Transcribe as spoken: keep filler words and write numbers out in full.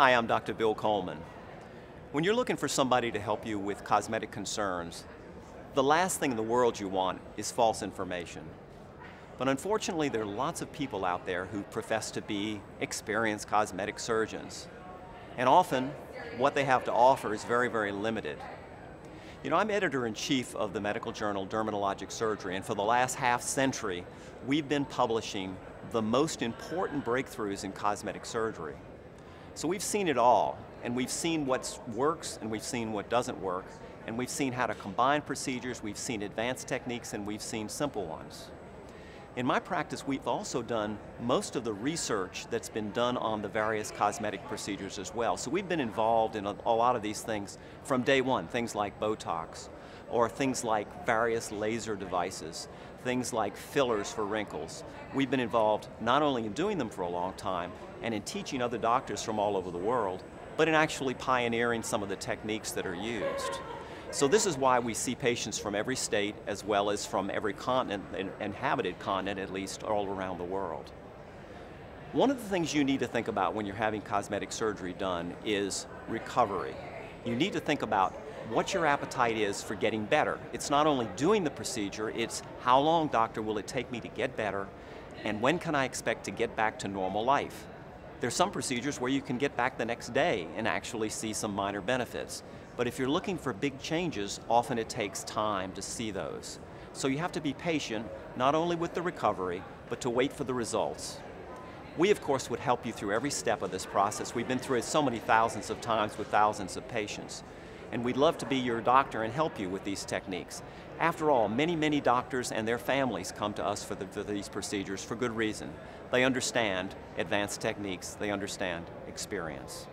Hi, I'm Doctor Bill Coleman. When you're looking for somebody to help you with cosmetic concerns, the last thing in the world you want is false information. But unfortunately, there are lots of people out there who profess to be experienced cosmetic surgeons. And often, what they have to offer is very, very limited. You know, I'm editor-in-chief of the medical journal Dermatologic Surgery, and for the last half century, we've been publishing the most important breakthroughs in cosmetic surgery. So we've seen it all, and we've seen what works, and we've seen what doesn't work, and we've seen how to combine procedures, we've seen advanced techniques, and we've seen simple ones. In my practice, we've also done most of the research that's been done on the various cosmetic procedures as well. So we've been involved in a, a lot of these things from day one, things like Botox, or things like various laser devices, things like fillers for wrinkles. We've been involved not only in doing them for a long time and in teaching other doctors from all over the world, but in actually pioneering some of the techniques that are used. So this is why we see patients from every state as well as from every continent, and inhabited continent at least, all around the world. One of the things you need to think about when you're having cosmetic surgery done is recovery. You need to think about what your appetite is for getting better. It's not only doing the procedure, it's how long, doctor, will it take me to get better, and when can I expect to get back to normal life? There's some procedures where you can get back the next day and actually see some minor benefits. But if you're looking for big changes, often it takes time to see those. So you have to be patient, not only with the recovery, but to wait for the results. We, of course, would help you through every step of this process. We've been through it so many thousands of times with thousands of patients. And we'd love to be your doctor and help you with these techniques. After all, many, many doctors and their families come to us for, the, for these procedures for good reason. They understand advanced techniques. They understand experience.